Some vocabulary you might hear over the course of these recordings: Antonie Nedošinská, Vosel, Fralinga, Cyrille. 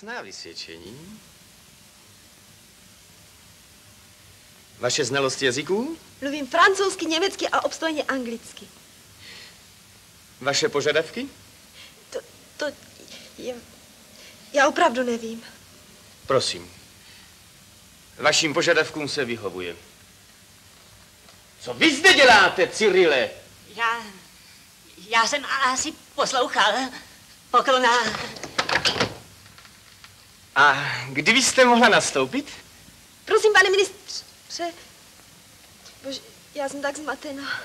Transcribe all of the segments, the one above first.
krásná vysvědčení. Vaše znalost jazyků? Mluvím francouzsky, německy a obstojně anglicky. Vaše požadavky? Já opravdu nevím. Prosím. Vašim požadavkům se vyhovuje. Co vy zde děláte, Cyrille? Já jsem asi poslouchal. Poklona. A kdy byste mohla nastoupit? Prosím, pane ministře. Bože, já jsem tak zmatená.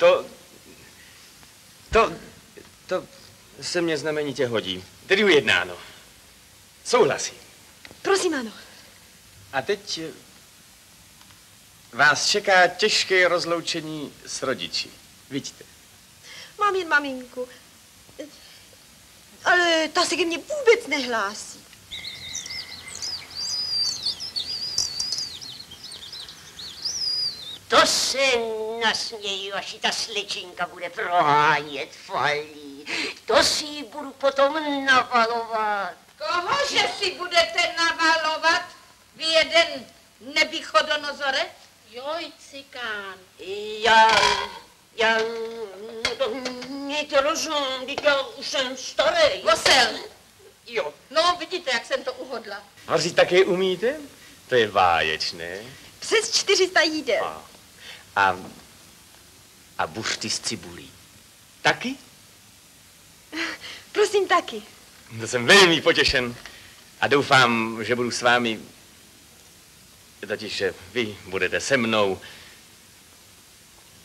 To se mě znamenitě hodí. Tedy ujednáno. Souhlasím. Prosím, ano. A teď vás čeká těžké rozloučení s rodiči. Vidíte? Mám jen maminku. Ale ta se ke mně vůbec nehlásí. To se nasměju, až ta slečinka bude prohánět falí. To si ji budu potom navalovat. Kohože si budete navalovat? Vy jeden nevychodonozorec? Joj, cikán. Já nejte rozum, já už jsem starý. Vosel. Jo. No, vidíte, jak jsem to uhodla. Vařit také umíte? To je báječné. Přes 400 jídel. A buřty s cibulí. Taky? Prosím, taky. To jsem velmi potěšen. A doufám, že budu s vámi, totiž, že vy budete se mnou.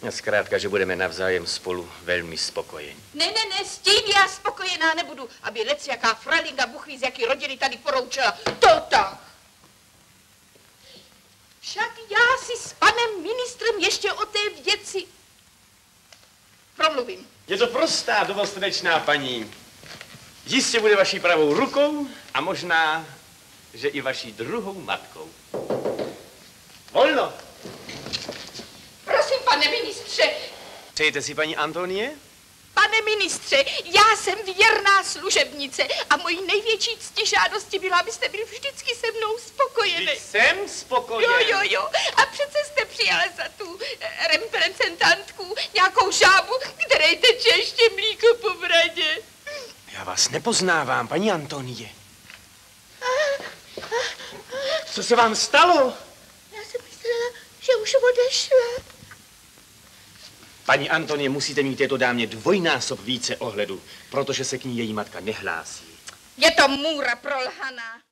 A zkrátka, že budeme navzájem spolu velmi spokojeni. Ne, s tím já spokojená nebudu, aby lec jaká Fralinga buchví, z jaký rodiny tady poroučela. To tak. Však já si s panem ministrem ještě o té věci promluvím. Je to prostá, dobrosrdečná paní. Jistě bude vaší pravou rukou a možná, že i vaší druhou matkou. Volno! Prosím, pane ministře. Přejete si paní Antonie? Pane ministře, já jsem věrná služebnice a mojí největší ctižádosti byla, abyste byli vždycky se mnou spokojeni. Vždyť jsem spokojen. Jo. A přece jste přijala za tu reprezentantku nějakou žábu, které teče ještě mlíko po bradě. Já vás nepoznávám, paní Antonie. Co se vám stalo? Já jsem myslela, že už odešla. Paní Antonie, musíte mít této dámě dvojnásob více ohledu, protože se k ní její matka nehlásí. Je to můra prolhaná.